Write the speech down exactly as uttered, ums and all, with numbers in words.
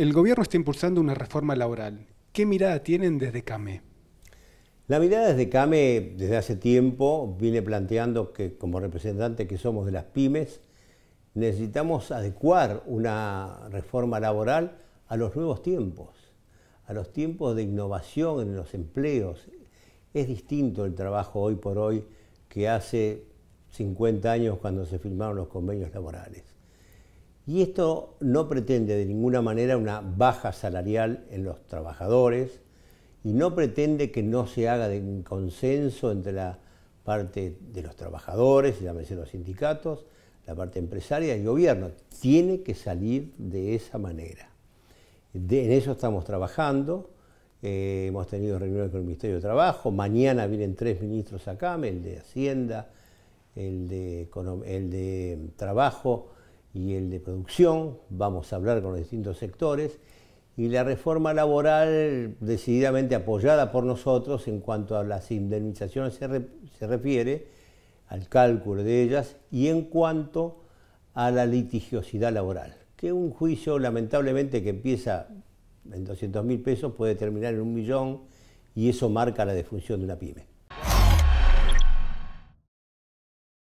El gobierno está impulsando una reforma laboral. ¿Qué mirada tienen desde CAME? La mirada desde CAME desde hace tiempo viene planteando que como representantes que somos de las pymes necesitamos adecuar una reforma laboral a los nuevos tiempos, a los tiempos de innovación en los empleos. Es distinto el trabajo hoy por hoy que hace cincuenta años cuando se firmaron los convenios laborales. Y esto no pretende de ninguna manera una baja salarial en los trabajadores y no pretende que no se haga de un consenso entre la parte de los trabajadores, llámese los sindicatos, la parte empresaria y el gobierno. Tiene que salir de esa manera. De, en eso estamos trabajando. Eh, hemos tenido reuniones con el Ministerio de Trabajo. Mañana vienen tres ministros a CAME, el de Hacienda, el de, el de Trabajo y el de producción. Vamos a hablar con los distintos sectores y la reforma laboral decididamente apoyada por nosotros en cuanto a las indemnizaciones se, re, se refiere, al cálculo de ellas y en cuanto a la litigiosidad laboral, que un juicio lamentablemente que empieza en doscientos mil pesos puede terminar en un millón y eso marca la defunción de una pyme.